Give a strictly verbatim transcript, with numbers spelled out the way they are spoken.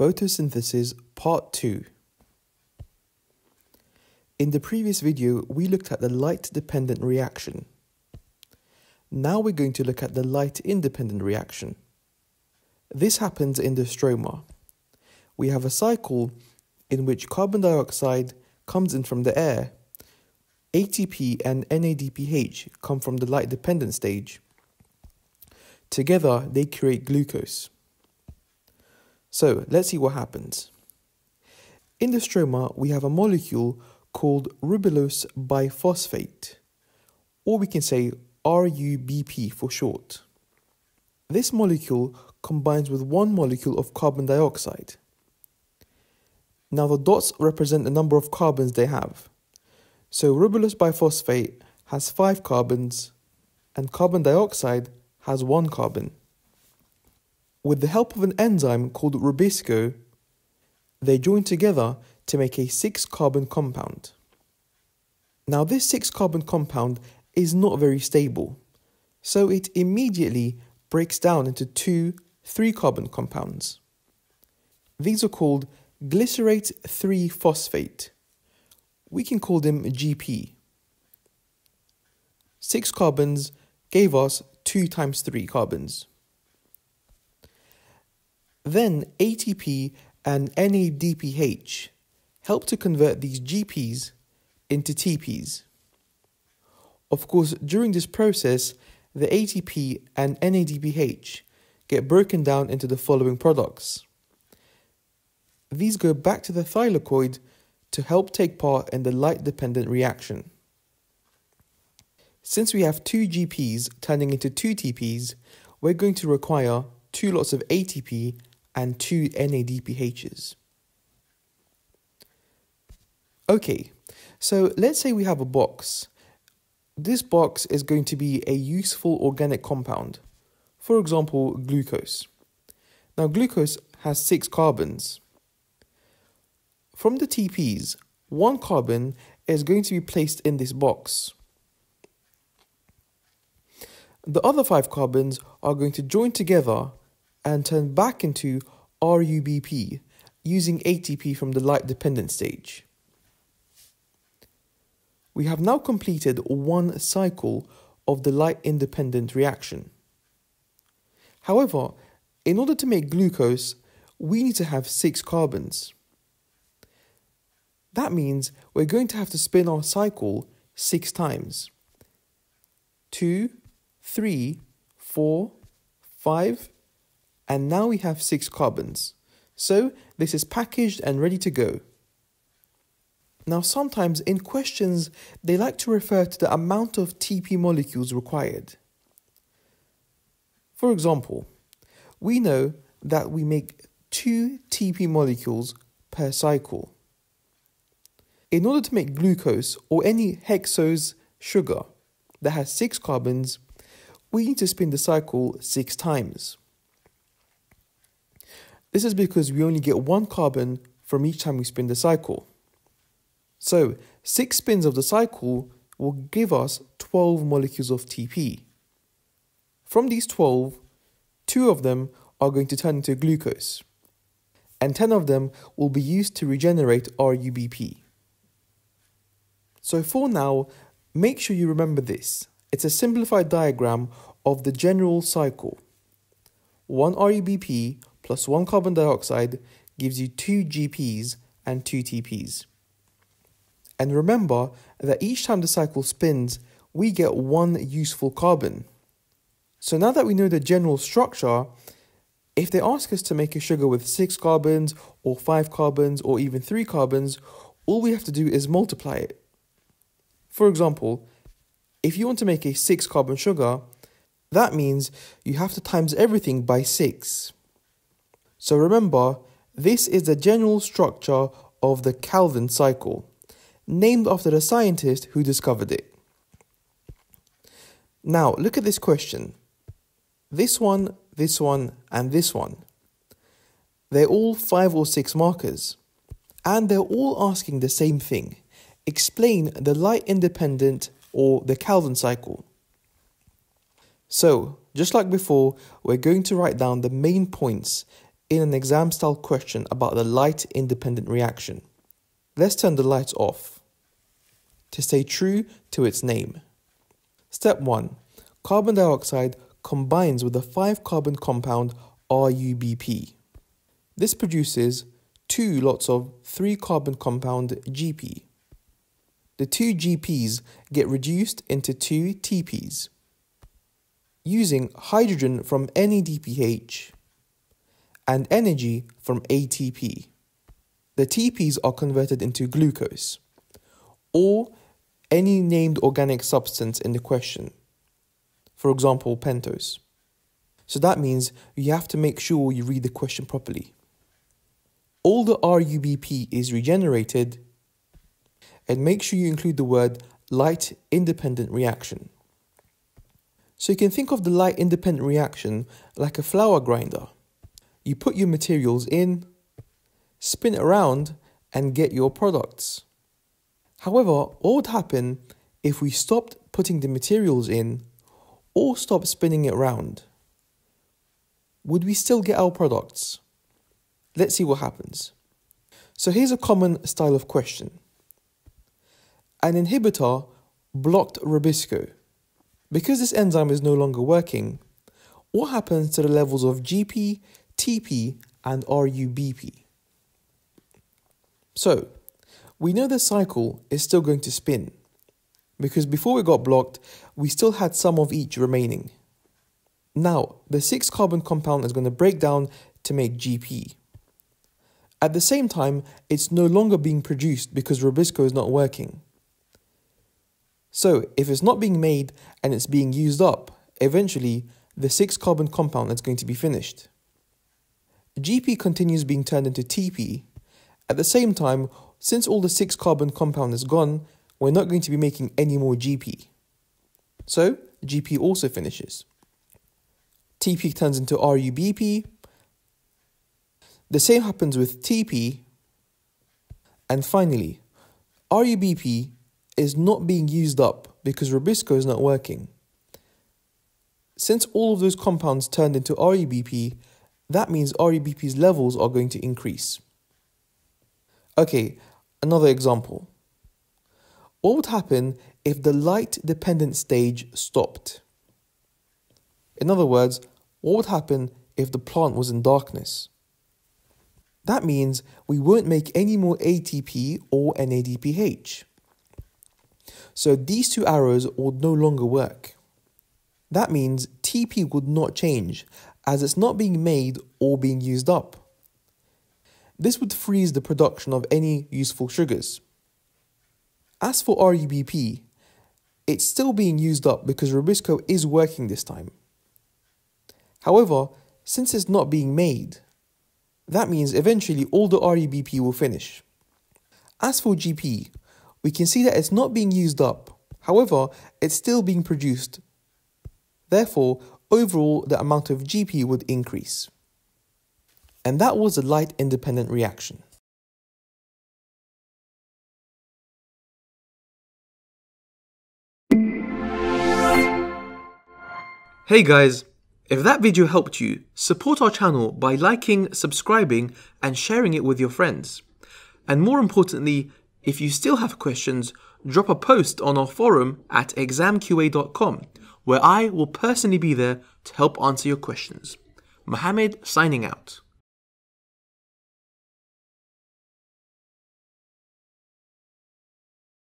Photosynthesis Part two. In the previous video, we looked at the light-dependent reaction. Now we're going to look at the light-independent reaction. This happens in the stroma. We have a cycle in which carbon dioxide comes in from the air. A T P and N A D P H come from the light-dependent stage. Together, they create glucose. So, let's see what happens. In the stroma, we have a molecule called ribulose bisphosphate, or we can say R U B P for short. This molecule combines with one molecule of carbon dioxide. Now, the dots represent the number of carbons they have. So, ribulose bisphosphate has five carbons, and carbon dioxide has one carbon. With the help of an enzyme called Rubisco, they join together to make a six-carbon compound. Now, this six-carbon compound is not very stable, so it immediately breaks down into two three-carbon compounds. These are called glycerate three-phosphate. We can call them G P. Six carbons gave us two times three carbons. Then A T P and N A D P H help to convert these G Ps into T Ps. Of course, during this process, the A T P and N A D P H get broken down into the following products. These go back to the thylakoid to help take part in the light-dependent reaction. Since we have two G Ps turning into two T Ps, we're going to require two lots of A T P and two N A D P H's. Okay, so let's say we have a box. This box is going to be a useful organic compound, for example, glucose. Now, glucose has six carbons. From the T Ps, one carbon is going to be placed in this box. The other five carbons are going to join together and turn back into R U B P using A T P from the light-dependent stage. We have now completed one cycle of the light-independent reaction. However, in order to make glucose, we need to have six carbons. That means we're going to have to spin our cycle six times. Two, three, four, five, and now we have six carbons. So this is packaged and ready to go. Now, sometimes in questions, they like to refer to the amount of T P molecules required. For example, we know that we make two T P molecules per cycle. In order to make glucose or any hexose sugar that has six carbons, we need to spin the cycle six times. This is because we only get one carbon from each time we spin the cycle. So, six spins of the cycle will give us twelve molecules of T P. From these twelve, two of them are going to turn into glucose, and ten of them will be used to regenerate R U B P. So for now, make sure you remember this. It's a simplified diagram of the general cycle. one R U B P plus one carbon dioxide gives you two G Ps and two T Ps. And remember that each time the cycle spins, we get one useful carbon. So now that we know the general structure, if they ask us to make a sugar with six carbons or five carbons or even three carbons, all we have to do is multiply it. For example, if you want to make a six carbon sugar, that means you have to times everything by six. So remember, this is the general structure of the Calvin cycle, named after the scientist who discovered it. Now, look at this question. This one, this one, and this one. They're all five or six markers, and they're all asking the same thing. Explain the light-independent or the Calvin cycle. So, just like before, we're going to write down the main points in an exam style question about the light independent reaction. Let's turn the lights off to stay true to its name. Step one. Carbon dioxide combines with a five carbon compound R U B P. This produces two lots of three carbon compound G P. The two G Ps get reduced into two T Ps. Using hydrogen from N A D P H and energy from A T P, the T Ps are converted into glucose, or any named organic substance in the question, for example pentose. So that means you have to make sure you read the question properly. All the R U B P is regenerated, and make sure you include the word light independent reaction. So you can think of the light independent reaction like a flour grinder. You put your materials in, spin it around and get your products. However, what would happen if we stopped putting the materials in or stopped spinning it around? Would we still get our products? Let's see what happens. So here's a common style of question. An inhibitor blocked Rubisco. Because this enzyme is no longer working, what happens to the levels of G P, T P and R U B P? So, we know the cycle is still going to spin, because before it got blocked, we still had some of each remaining. Now, the six carbon compound is going to break down to make G P. At the same time, it's no longer being produced because Rubisco is not working. So, if it's not being made and it's being used up, eventually, the six carbon compound is going to be finished. G P continues being turned into T P. At the same time, since all the six carbon compound is gone, we're not going to be making any more G P. So, G P also finishes. T P turns into R U B P. The same happens with T P. And finally, R U B P is not being used up because Rubisco is not working. Since all of those compounds turned into R U B P, that means R U B P's levels are going to increase. Okay, another example. What would happen if the light-dependent stage stopped? In other words, what would happen if the plant was in darkness? That means we won't make any more A T P or N A D P H. So these two arrows would no longer work. That means T P would not change, as it's not being made or being used up. This would freeze the production of any useful sugars. As for R U B P, it's still being used up because Rubisco is working this time. However, since it's not being made, that means eventually all the R U B P will finish. As for G P, we can see that it's not being used up, however, it's still being produced. Therefore, overall, the amount of G P would increase. And that was a light independent reaction. Hey guys, if that video helped you, support our channel by liking, subscribing, and sharing it with your friends. And more importantly, if you still have questions, drop a post on our forum at exam Q A dot com, where I will personally be there to help answer your questions. Mohammed signing out.